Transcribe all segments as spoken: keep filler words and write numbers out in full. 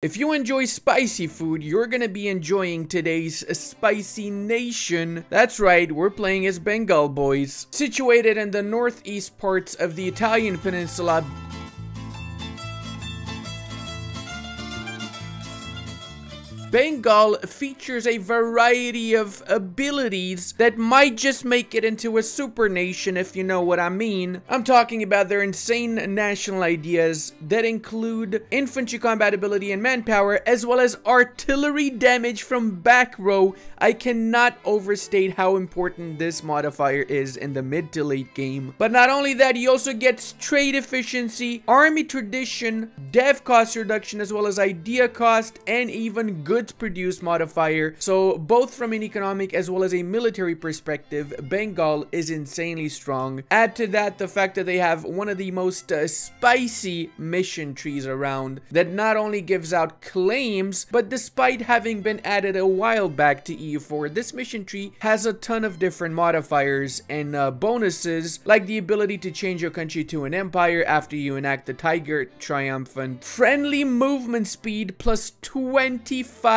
If you enjoy spicy food, you're gonna be enjoying today's Spicy Nation. That's right, we're playing as Bengal boys. Situated in the northeast parts of the Italian peninsula, Bengal features a variety of abilities that might just make it into a super nation, if you know what I mean. I'm talking about their insane national ideas that include infantry combat ability and manpower, as well as artillery damage from back row. I cannot overstate how important this modifier is in the mid to late game. But not only that, you also get trade efficiency, army tradition, dev cost reduction, as well as idea cost, and even good produce modifier. So both from an economic as well as a military perspective, Bengal is insanely strong. Add to that the fact that they have one of the most uh, spicy mission trees around that not only gives out claims, but despite having been added a while back to E U four, this mission tree has a ton of different modifiers and uh, bonuses, like the ability to change your country to an empire after you enact the Tiger Triumphant, friendly movement speed plus twenty-five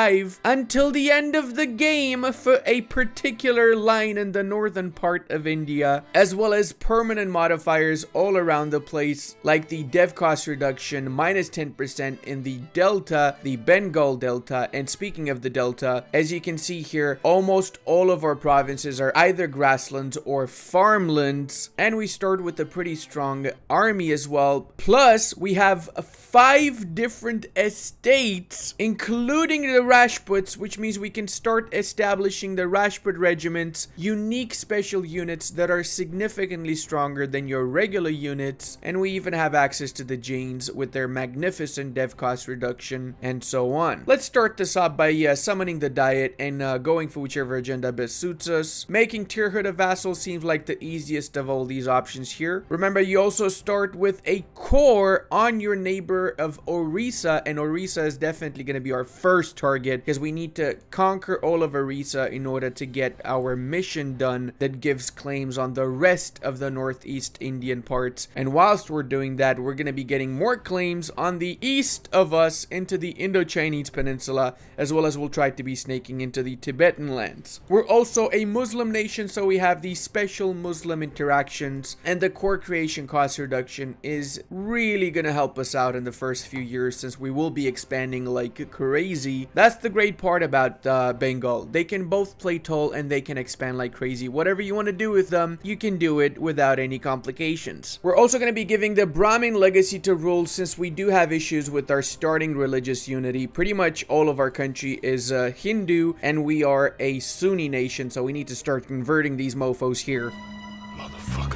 until the end of the game for a particular line in the northern part of India, as well as permanent modifiers all around the place, like the dev cost reduction minus ten percent in the Delta, the Bengal Delta. And speaking of the Delta, as you can see here, almost all of our provinces are either grasslands or farmlands, and we start with a pretty strong army as well. Plus, we have five different estates, including the Rajputs, which means we can start establishing the Rajput regiments, unique special units that are significantly stronger than your regular units, and we even have access to the Jains with their magnificent dev cost reduction and so on. Let's start this up by uh, summoning the Diet and uh, going for whichever agenda best suits us. Making Tierhood a vassal seems like the easiest of all these options here. Remember, you also start with a core on your neighbor of Orissa, and Orissa is definitely going to be our first target, because we need to conquer all of Orissa in order to get our mission done that gives claims on the rest of the northeast Indian parts. And whilst we're doing that, we're going to be getting more claims on the east of us into the Indochinese Peninsula, as well as we'll try to be snaking into the Tibetan lands. We're also a Muslim nation, so we have the special Muslim interactions, and the core creation cost reduction is really going to help us out in the first few years, since we will be expanding like crazy. That's the great part about uh, Bengal. They can both play toll and they can expand like crazy. Whatever you want to do with them, you can do it without any complications. We're also going to be giving the Brahmin legacy to rule, since we do have issues with our starting religious unity. Pretty much all of our country is uh, Hindu, and we are a Sunni nation, so we need to start converting these mofos here.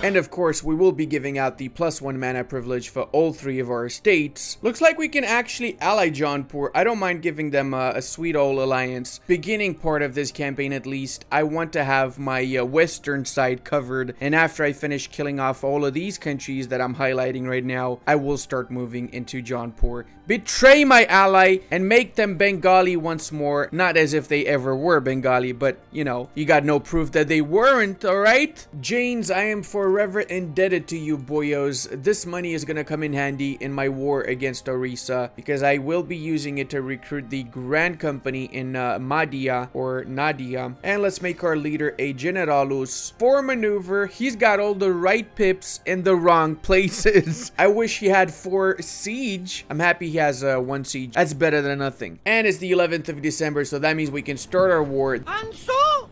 And of course, we will be giving out the plus one mana privilege for all three of our estates. Looks like we can actually ally Jaunpur. I don't mind giving them a, a sweet old alliance. Beginning part of this campaign, at least, I want to have my uh, western side covered. And after I finish killing off all of these countries that I'm highlighting right now, I will start moving into Jaunpur. Betray my ally and make them Bengali once more. Not as if they ever were Bengali, but, you know, you got no proof that they weren't, alright? Jains, I am forever indebted to you boyos. This money is gonna come in handy in my war against Orissa, because I will be using it to recruit the Grand Company in uh, Madia or Nadia. And let's make our leader a Generalus. For maneuver, he's got all the right pips in the wrong places. I wish he had four siege. I'm happy he has uh, one siege. That's better than nothing. And it's the eleventh of December, so that means we can start our war. And so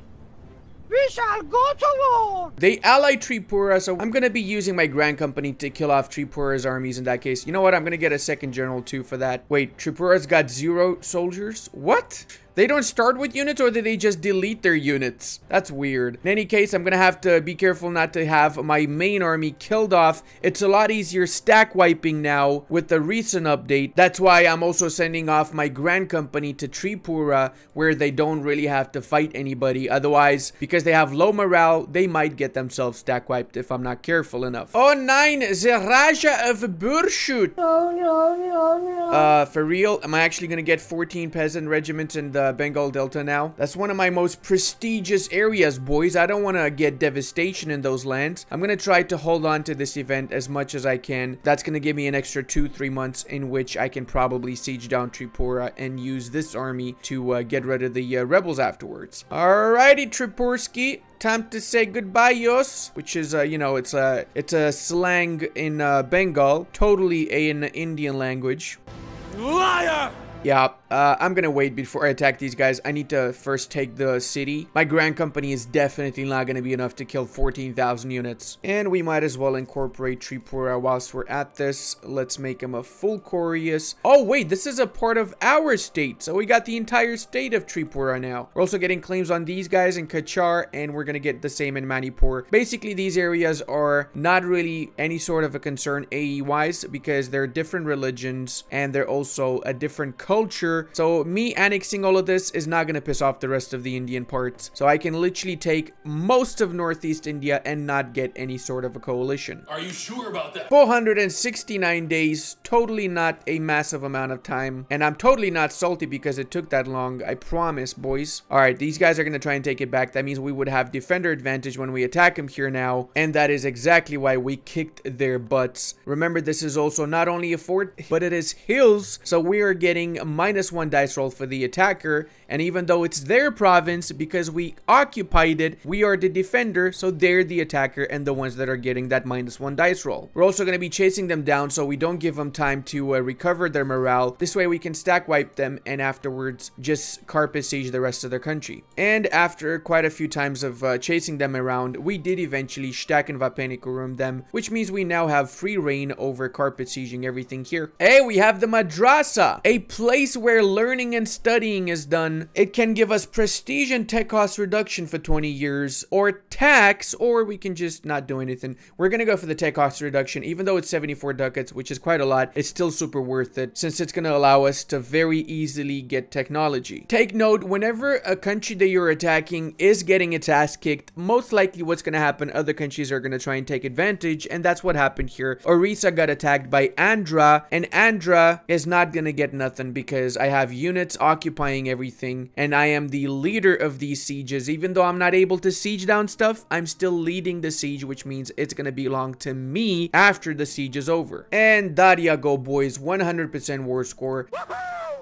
we shall go to war! They ally Tripura, so I'm gonna be using my Grand Company to kill off Tripura's armies in that case. You know what? I'm gonna get a second general too for that. Wait, Tripura's got zero soldiers? What? They don't start with units, or did they just delete their units? That's weird. In any case, I'm gonna have to be careful not to have my main army killed off. It's a lot easier stack wiping now with the recent update. That's why I'm also sending off my Grand Company to Tripura, where they don't really have to fight anybody. Otherwise, because they have low morale, they might get themselves stack wiped if I'm not careful enough. Oh nine, the Raja of Burshut. No, no, no, no. Uh, for real? Am I actually gonna get fourteen peasant regiments in the the Bengal Delta now. That's one of my most prestigious areas, boys. I don't want to get devastation in those lands. I'm going to try to hold on to this event as much as I can. That's going to give me an extra two, three months in which I can probably siege down Tripura and use this army to uh, get rid of the uh, rebels afterwards. Alrighty, Tripursky. Time to say goodbye, yos, which is, uh, you know, it's a, it's a slang in uh, Bengal, totally an Indian language. Liar! Yeah, uh, I'm gonna wait before I attack these guys. I need to first take the city. My Grand Company is definitely not gonna be enough to kill fourteen thousand units. And we might as well incorporate Tripura whilst we're at this. Let's make him a full Corius. Oh, wait, this is a part of our state. So we got the entire state of Tripura now. We're also getting claims on these guys in Kachar, and we're gonna get the same in Manipur. Basically, these areas are not really any sort of a concern A E-wise because they're different religions and they're also a different culture. Culture. So me annexing all of this is not going to piss off the rest of the Indian parts. So I can literally take most of Northeast India and not get any sort of a coalition. Are you sure about that? four hundred sixty-nine days, totally not a massive amount of time. And I'm totally not salty because it took that long. I promise, boys. All right, these guys are going to try and take it back. That means we would have defender advantage when we attack them here now. And that is exactly why we kicked their butts. Remember, this is also not only a fort, but it is hills. So we are getting minus one dice roll for the attacker, and even though it's their province, because we occupied it, we are the defender, so they're the attacker and the ones that are getting that minus one dice roll. We're also going to be chasing them down, so we don't give them time to uh, recover their morale. This way we can stack wipe them and afterwards just carpet siege the rest of their country. And after quite a few times of uh, chasing them around, we did eventually stack and vapenikurum them, which means we now have free reign over carpet sieging everything here. Hey, we have the madrasa, a place place where learning and studying is done. It can give us prestige and tech cost reduction for twenty years, or tax, or we can just not do anything. We're gonna go for the tech cost reduction. Even though it's seventy-four ducats, which is quite a lot, it's still super worth it since it's gonna allow us to very easily get technology. Take note, whenever a country that you're attacking is getting its ass kicked, most likely what's gonna happen, other countries are gonna try and take advantage, and that's what happened here. Orissa got attacked by Andra, and Andra is not gonna get nothing because because I have units occupying everything and I am the leader of these sieges. Even though I'm not able to siege down stuff, I'm still leading the siege, which means it's gonna belong to me after the siege is over. And Nadia go, boys, one hundred percent war score.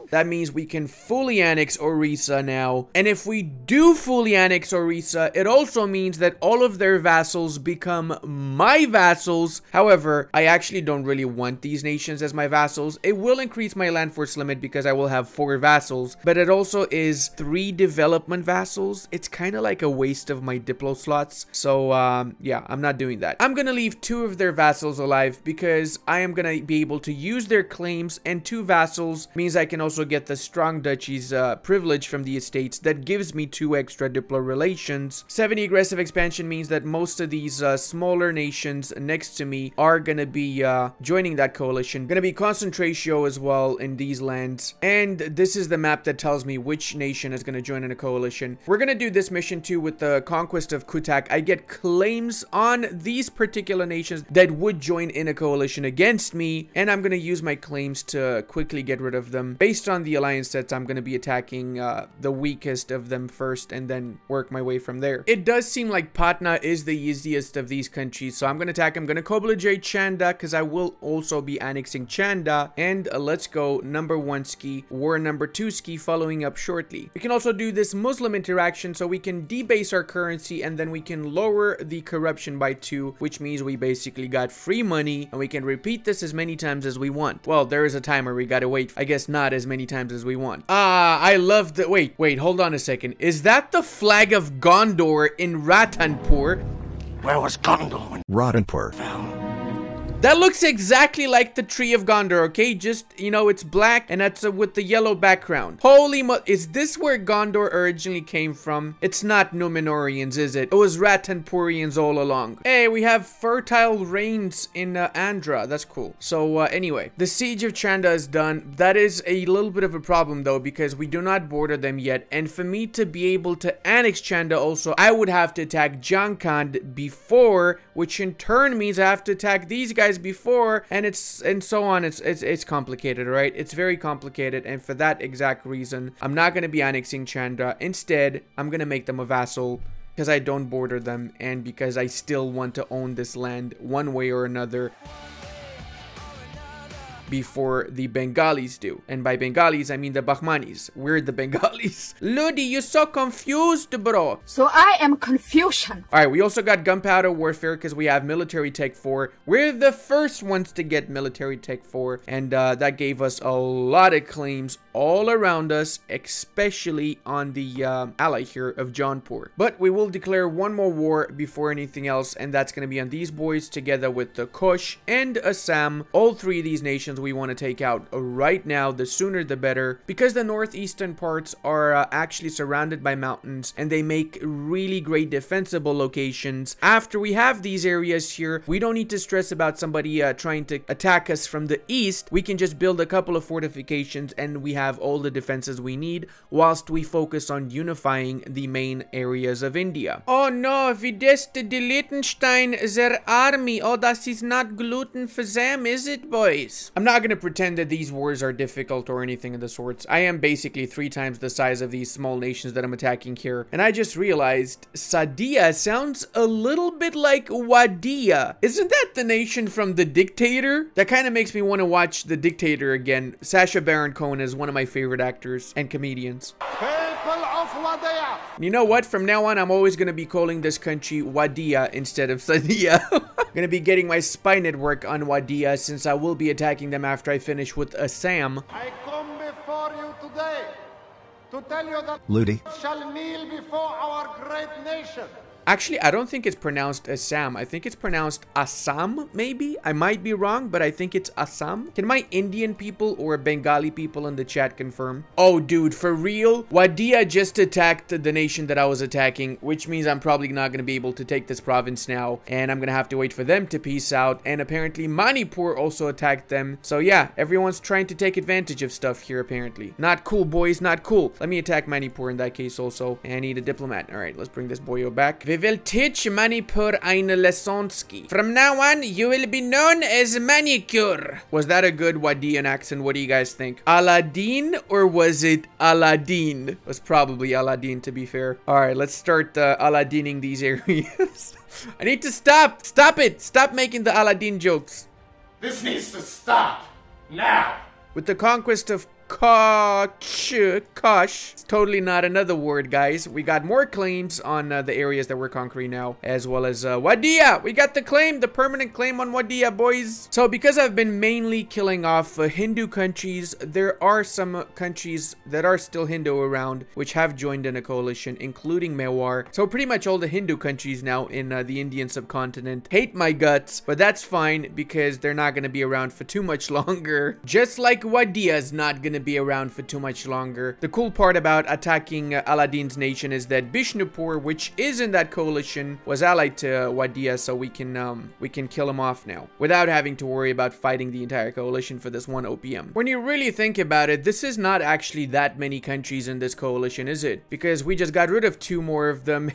That means we can fully annex Orissa now. And if we do fully annex Orissa, it also means that all of their vassals become my vassals. However, I actually don't really want these nations as my vassals. It will increase my land force limit because I will have four vassals, but it also is three development vassals. It's kind of like a waste of my diplo slots. So um, yeah, I'm not doing that. I'm going to leave two of their vassals alive because I am going to be able to use their claims, and two vassals means I can also get the strong duchy's uh, privilege from the estates that gives me two extra diplo relations. seventy aggressive expansion means that most of these uh, smaller nations next to me are gonna be uh, joining that coalition. Gonna be concentratio as well in these lands, and this is the map that tells me which nation is gonna join in a coalition. We're gonna do this mission too with the conquest of Kutak. I get claims on these particular nations that would join in a coalition against me, and I'm gonna use my claims to quickly get rid of them. Based Based on the alliance sets, I'm going to be attacking uh, the weakest of them first and then work my way from there. It does seem like Patna is the easiest of these countries, so I'm going to attack. I'm going to Koblajay Chanda because I will also be annexing Chanda. And uh, let's go number one ski, war number two ski following up shortly. We can also do this Muslim interaction so we can debase our currency and then we can lower the corruption by two, which means we basically got free money and we can repeat this as many times as we want. Well, there is a timer. We got to wait. I guess not as many times as we want. Ah, uh, I love the- wait, wait, hold on a second. Is that the flag of Gondor in Ratanpur? Where was Gondor when Ratanpur fell? That looks exactly like the tree of Gondor, okay? Just, you know, it's black and that's uh, with the yellow background. Holy mo- is this where Gondor originally came from? It's not Numenorians, is it? It was Ratanpurians all along. Hey, we have fertile rains in uh, Andhra. That's cool. So, uh, anyway, the siege of Chanda is done. That is a little bit of a problem, though, because we do not border them yet. And for me to be able to annex Chanda also, I would have to attack Jhankand before which in turn means I have to attack these guys before, and it's and so on. It's it's, it's complicated, right? It's very complicated, and for that exact reason, I'm not going to be annexing Chandra. Instead, I'm going to make them a vassal, because I don't border them, and because I still want to own this land one way or another before the Bengalis do. And by Bengalis, I mean the Bahmanis. We're the Bengalis. Ludi, you're so confused, bro. So I am confusion. All right, we also got gunpowder warfare because we have military tech four. We're the first ones to get military tech four. And uh, that gave us a lot of claims all around us, especially on the um, ally here of Jaunpur. But we will declare one more war before anything else. And that's going to be on these boys together with the Kush and Assam. All three of these nations we want to take out right now, the sooner the better, because the northeastern parts are uh, actually surrounded by mountains, and they make really great defensible locations. After we have these areas here, we don't need to stress about somebody uh, trying to attack us from the east. We can just build a couple of fortifications and we have all the defenses we need, whilst we focus on unifying the main areas of India. Oh no, wie das die Liechtenstein their army. Oh, das is not gluten for them, is it, boys? I'm not going to pretend that these wars are difficult or anything of the sorts. I am basically three times the size of these small nations that I'm attacking here. And I just realized Sadia sounds a little bit like Wadia. Isn't that the nation from The Dictator? That kind of makes me want to watch The Dictator again. Sacha Baron Cohen is one of my favorite actors and comedians. People of Wadia. You know what? From now on, I'm always going to be calling this country Wadia instead of Sadia. I'm going to be getting my spy network on Wadia, since I will be attacking them after I finish with Assam. I come before you today to tell you that Ludi shall kneel before our great nation. Actually, I don't think it's pronounced Assam. I think it's pronounced Assam, maybe? I might be wrong, but I think it's Assam. Can my Indian people or Bengali people in the chat confirm? Oh, dude, for real? Wadia just attacked the nation that I was attacking, which means I'm probably not going to be able to take this province now. And I'm going to have to wait for them to peace out. And apparently Manipur also attacked them. So yeah, everyone's trying to take advantage of stuff here, apparently. Not cool, boys, not cool. Let me attack Manipur in that case also. And I need a diplomat. All right, let's bring this boyo back. We will teach Manipur eine Lessonski. From now on, you will be known as Manicure. Was that a good Wadian accent? What do you guys think? Aladdin, or was it Aladdin? It was probably Aladdin, to be fair. All right, let's start uh, Aladdining these areas. I need to stop. Stop it. Stop making the Aladdin jokes. This needs to stop now. With the conquest of Kosh, Kosh. It's totally not another word, guys. We got more claims on uh, the areas that we're conquering now, as well as uh, Wadia. We got the claim, the permanent claim on Wadia, boys. So because I've been mainly killing off uh, Hindu countries, there are some countries that are still Hindu around, which have joined in a coalition, including Mewar. So pretty much all the Hindu countries now in uh, the Indian subcontinent hate my guts, but that's fine because they're not going to be around for too much longer. Just like Wadia's not going to be around for too much longer. The cool part about attacking uh, Aladdin's nation is that Bishnupur, which is in that coalition, was allied to uh, Wadia, so we can um, we can kill him off now without having to worry about fighting the entire coalition for this one O P M. When you really think about it, this is not actually that many countries in this coalition, is it? Because we just got rid of two more of them.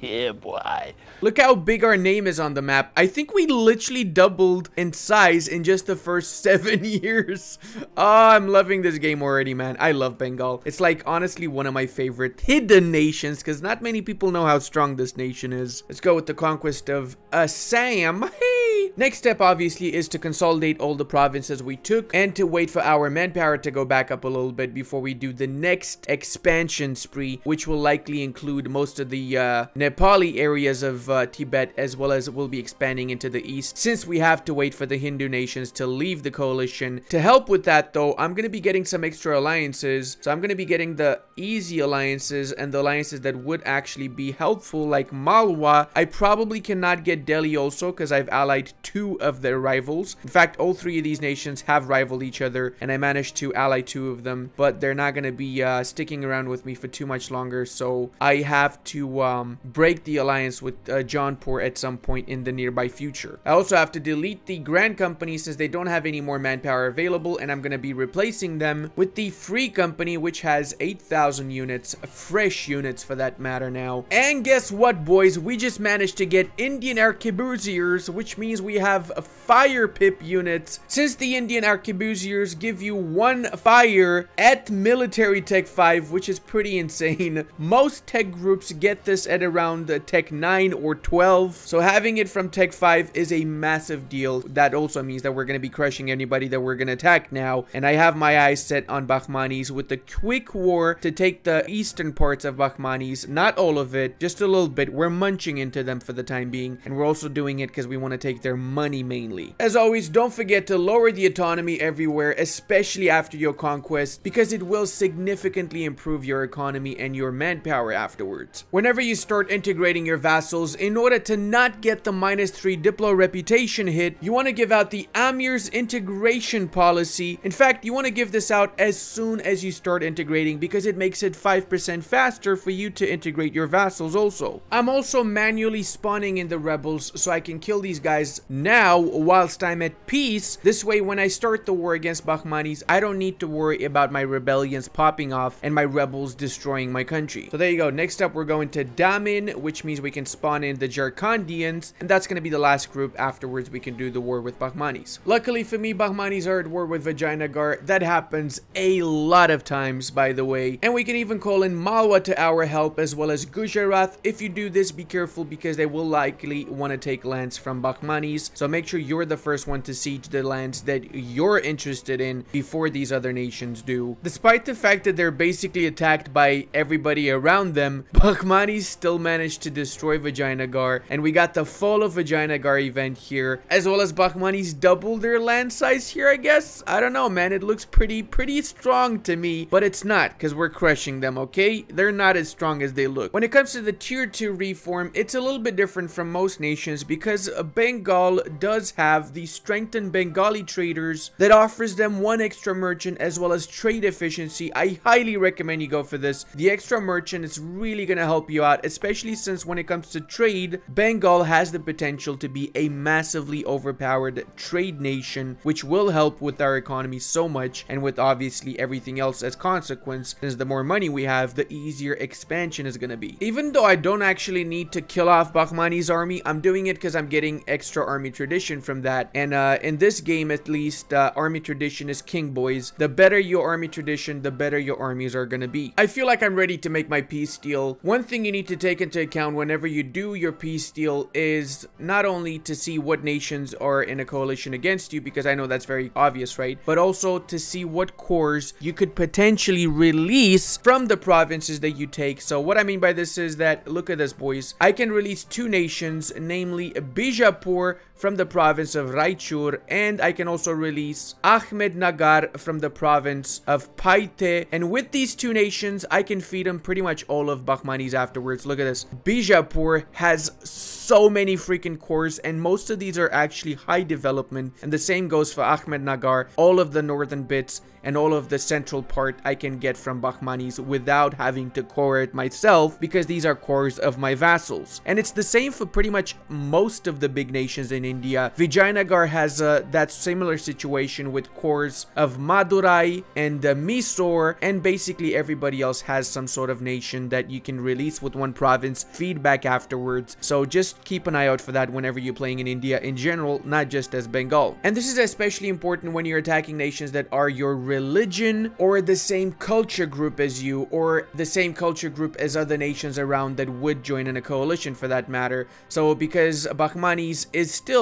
Yeah, boy. Look how big our name is on the map. I think we literally doubled in size in just the first seven years. Oh, I'm loving this game already, man. I love Bengal. It's like, honestly, one of my favorite hidden nations, because not many people know how strong this nation is. Let's go with the conquest of Assam. Hey! Next step, obviously, is to consolidate all the provinces we took and to wait for our manpower to go back up a little bit before we do the next expansion spree, which will likely include most of the, uh, Nepali areas of uh, Tibet, as well as we'll be expanding into the east, since we have to wait for the Hindu nations to leave the coalition. To help with that, though, I'm going to be getting some extra alliances. So I'm going to be getting the easy alliances and the alliances that would actually be helpful, like Malwa. I probably cannot get Delhi also because I've allied two of their rivals. In fact, all three of these nations have rivaled each other, and I managed to ally two of them, but they're not going to be uh, sticking around with me for too much longer, so I have to um, break the alliance with uh, Jaunpur at some point in the nearby future. I also have to delete the Grand Company since they don't have any more manpower available, and I'm going to be replacing them with the Free Company, which has eight thousand units, fresh units for that matter now. And guess what, boys? We just managed to get Indian Arquebusiers, which means we have fire pip units. Since the Indian Arquebusiers give you one fire at military tech five, which is pretty insane. Most tech groups get this at around tech nine or twelve, so having it from tech five is a massive deal. That also means that we're going to be crushing anybody that we're going to attack now, and I have my eyes set on Bahmanis with the quick war to take the eastern parts of Bahmanis, not all of it, just a little bit. We're munching into them for the time being, and we're also doing it because we want to take their money mainly. As always, don't forget to lower the autonomy everywhere, especially after your conquest, because it will significantly improve your economy and your manpower afterwards. Whenever you start integrating your vassals, in order to not get the minus three Diplo reputation hit, you want to give out the Amir's integration policy. In fact, you want to give this out as soon as you start integrating because it makes it five percent faster for you to integrate your vassals also. I'm also manually spawning in the rebels so I can kill these guys now whilst I'm at peace. This way, when I start the war against Bahmanis, I don't need to worry about my rebellions popping off and my rebels destroying my country. So there you go. Next up, we're going to Damin, which means we can spawn in the Jharkhandians, and that's going to be the last group. Afterwards, we can do the war with Bahmanis. Luckily for me, Bahmanis are at war with Vijayanagar. That happens a lot of times, by the way. And we can even call in Malwa to our help, as well as Gujarat. If you do this, be careful because they will likely want to take lands from Bahmanis. So make sure you're the first one to siege the lands that you're interested in before these other nations do. Despite the fact that they're basically attacked by everybody around them, Bahmanis still managed to destroy Vijayanagar, and we got the fall of Vijayanagar event here, as well as Bahmanis double their land size here, I guess. I don't know, man. It looks pretty, pretty strong to me, but it's not because we're crushing them, okay? They're not as strong as they look. When it comes to the tier two reform, it's a little bit different from most nations because Bengal does have the strengthened Bengali traders that offers them one extra merchant as well as trade efficiency. I highly recommend you go for this. The extra merchant is really going to help you out, especially since when it comes to trade, Bengal has the potential to be a massively overpowered trade nation, which will help with our economy so much and with obviously everything else as consequence, since the more money we have, the easier expansion is going to be. Even though I don't actually need to kill off Bahmani's army, I'm doing it because I'm getting extra army tradition from that, and uh, in this game at least, uh, army tradition is king, boys. The better your army tradition, the better your armies are going to be. I feel like I'm ready to make my peace deal. One thing you need to take into account whenever you do your peace deal is not only to see what nations are in a coalition against you, because I know that's very obvious, right? But also to see what cores you could potentially release from the provinces that you take. So what I mean by this is that, look at this, boys. I can release two nations, namely Bijapur from the province of Raichur, and I can also release Ahmednagar from the province of Paite. And with these two nations, I can feed them pretty much all of Bahmanis afterwards. Look at this. Bijapur has so many freaking cores, and most of these are actually high development, and the same goes for Ahmednagar. All of the northern bits and all of the central part I can get from Bahmanis without having to core it myself, because these are cores of my vassals. And it's the same for pretty much most of the big nations in India. Vijayanagar has uh, that similar situation with cores of Madurai and uh, Mysore, and basically everybody else has some sort of nation that you can release with one province, feed back afterwards. So just keep an eye out for that whenever you're playing in India in general, not just as Bengal. And this is especially important when you're attacking nations that are your religion or the same culture group as you, or the same culture group as other nations around that would join in a coalition for that matter. So because Bahmanis is still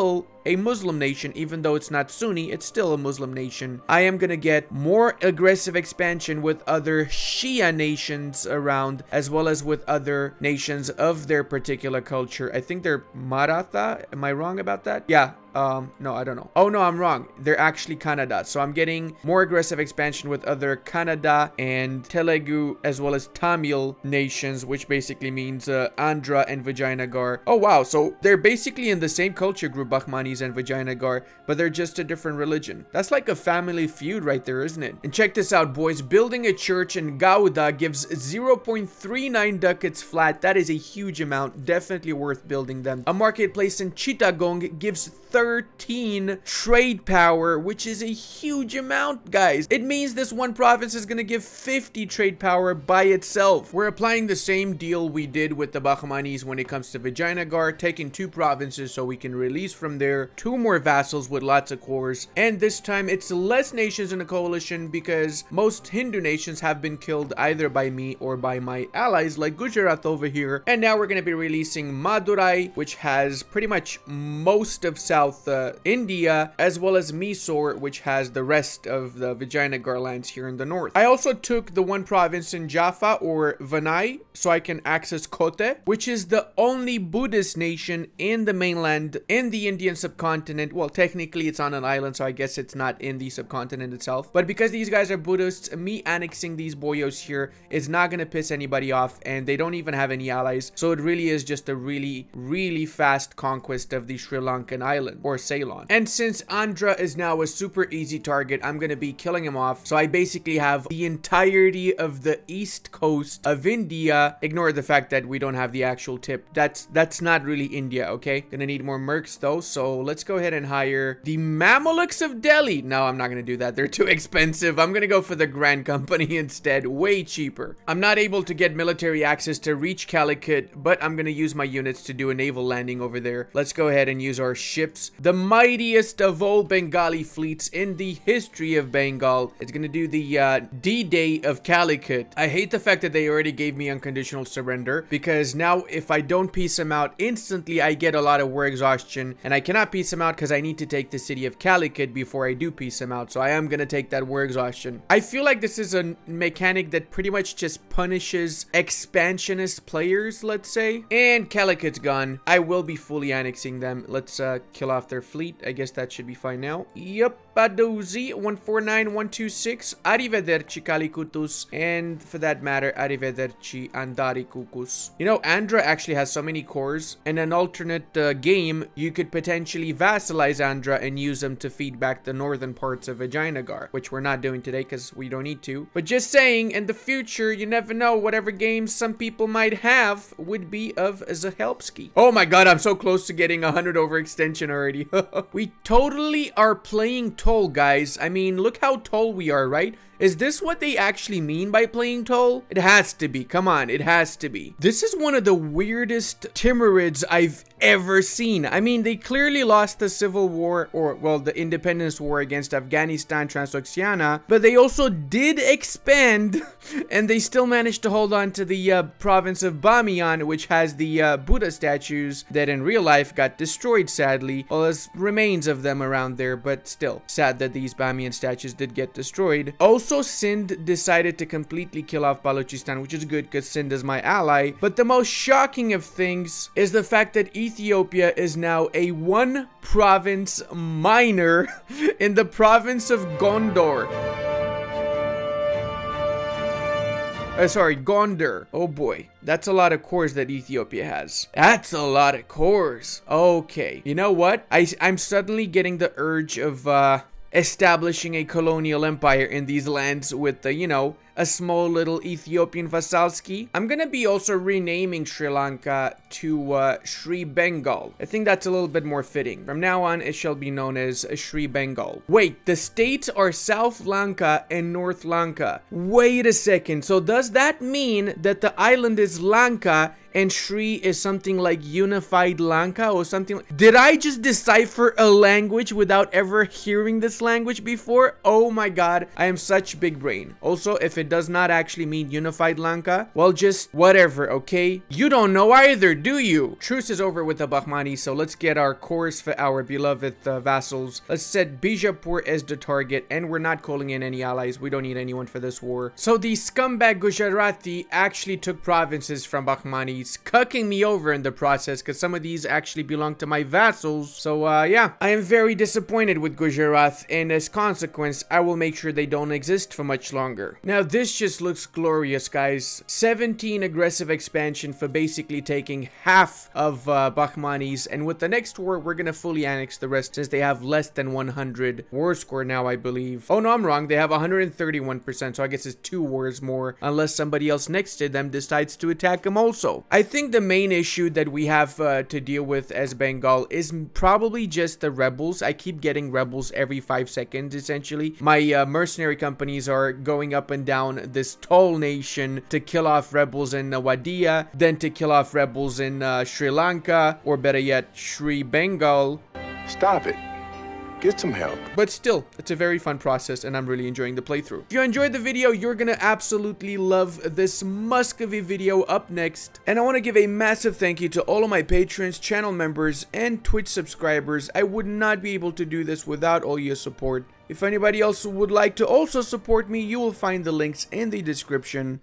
a Muslim nation, even though it's not Sunni, it's still a Muslim nation, I am gonna get more aggressive expansion with other Shia nations around, as well as with other nations of their particular culture. I think they're Maratha. Am I wrong about that? Yeah. Um, no, I don't know. Oh, no, I'm wrong. They're actually Kannada. So I'm getting more aggressive expansion with other Kannada and Telugu, as well as Tamil nations, which basically means uh, Andra and Vijayanagar. Oh, wow. So they're basically in the same culture group, Bahmanis Bahmanis and Vijayanagar, but they're just a different religion. That's like a family feud right there, isn't it? And check this out, boys. Building a church in Gouda gives zero point three nine ducats flat. That is a huge amount. Definitely worth building them. A marketplace in Chittagong gives thirteen trade power, which is a huge amount, guys. It means this one province is going to give fifty trade power by itself. We're applying the same deal we did with the Bahmanis when it comes to Vijayanagar, taking two provinces so we can release from there two more vassals with lots of cores. And this time it's less nations in a coalition because most Hindu nations have been killed either by me or by my allies, like Gujarat over here. And now we're going to be releasing Madurai, which has pretty much most of South uh, India, as well as Mysore, which has the rest of the Vijayanagar lands here in the north. I also took the one province in Jaffa, or Vanai, so I can access Kotte, which is the only Buddhist nation in the mainland in the Indian subcontinent. Well, technically it's on an island, so I guess it's not in the subcontinent itself, but because these guys are Buddhists, me annexing these boyos here is not gonna piss anybody off, and they don't even have any allies, so it really is just a really really fast conquest of the Sri Lankan island, or Ceylon. And since Andra is now a super easy target, I'm gonna be killing him off, so I basically have the entirety of the east coast of India. Ignore the fact that we don't have the actual tip. That's that's not really India, okay? Gonna need more mercs though, so let's go ahead and hire the Mamelukes of Delhi. No, I'm not gonna do that. They're too expensive. I'm gonna go for the Grand Company instead. Way cheaper. I'm not able to get military access to reach Calicut, but I'm gonna use my units to do a naval landing over there. Let's go ahead and use our ships. The mightiest of all Bengali fleets in the history of Bengal. It's gonna do the uh, D-Day of Calicut. I hate the fact that they already gave me unconditional surrender, because now if I don't piece them out instantly, I get a lot of war exhaustion, and I cannot piece them out because I need to take the city of Calicut before I do piece them out, so I am gonna take that war exhaustion. I feel like this is a mechanic that pretty much just punishes expansionist players, let's say. And Calicut's gone. I will be fully annexing them. Let's uh, kill off their fleet. I guess that should be fine now. Yep. Badouzi, one four nine one two six, Arrivederci Calicutus, and for that matter, Arrivederci Andari Cucus. You know, Andra actually has so many cores. In an alternate uh, game, you could potentially vassalize Andra and use them to feed back the northern parts of Vijayanagar, which we're not doing today because we don't need to. But just saying, in the future, you never know, whatever games some people might have would be of Zahelpski. Oh my god, I'm so close to getting one hundred overextension already. We totally are playing toll, guys. I mean, look how tall we are, right? Is this what they actually mean by playing toll? It has to be. Come on, it has to be. This is one of the weirdest Timurids I've ever seen. I mean, they clearly lost the civil war, or well, the independence war against Afghanistan, Transoxiana, but they also did expand, and they still managed to hold on to the uh, province of Bamiyan, which has the uh, Buddha statues that in real life got destroyed, sadly. Well, there's remains of them around there, but still, sad that these Bamiyan statues did get destroyed. Also, Also, Sindh decided to completely kill off Balochistan, which is good because Sindh is my ally. But the most shocking of things is the fact that Ethiopia is now a one province minor in the province of Gondor. Uh, sorry, Gondor. Oh boy. That's a lot of cores that Ethiopia has. That's a lot of cores. Okay. You know what? I, I'm suddenly getting the urge of, uh... establishing a colonial empire in these lands with the, you know, a small little Ethiopian vassalski. I'm gonna be also renaming Sri Lanka to uh, Sri Bengal. I think that's a little bit more fitting. From now on, it shall be known as Sri Bengal. Wait, the states are South Lanka and North Lanka. Wait a second. So does that mean that the island is Lanka and Sri is something like Unified Lanka or something? Did I just decipher a language without ever hearing this language before? Oh my god, I am such big brain. Also, if it It does not actually mean Unified Lanka, well, just whatever, okay? You don't know either, do you? Truce is over with the Bahmani, so let's get our cores for our beloved uh, vassals. Let's set Bijapur as the target, and we're not calling in any allies. We don't need anyone for this war. So the scumbag Gujarati actually took provinces from Bahmani, he's cucking me over in the process because some of these actually belong to my vassals. So uh, yeah, I am very disappointed with Gujarat, and as consequence, I will make sure they don't exist for much longer. Now this just looks glorious, guys. seventeen aggressive expansion for basically taking half of uh, Bahmanis, and with the next war, we're gonna fully annex the rest since they have less than one hundred war score now, I believe. Oh no, I'm wrong. They have one hundred thirty-one percent, so I guess it's two wars more, unless somebody else next to them decides to attack them also. I think the main issue that we have uh, to deal with as Bengal is probably just the rebels. I keep getting rebels every five seconds, essentially. My uh, mercenary companies are going up and down this tall nation to kill off rebels in uh, Wadia, then to kill off rebels in uh, Sri Lanka, or better yet, Sri Bengal. Stop it. Get some help. But still, it's a very fun process and I'm really enjoying the playthrough. If you enjoyed the video, you're gonna absolutely love this Muscovy video up next. And I want to give a massive thank you to all of my patrons, channel members, and Twitch subscribers. I would not be able to do this without all your support. If anybody else would like to also support me, you will find the links in the description.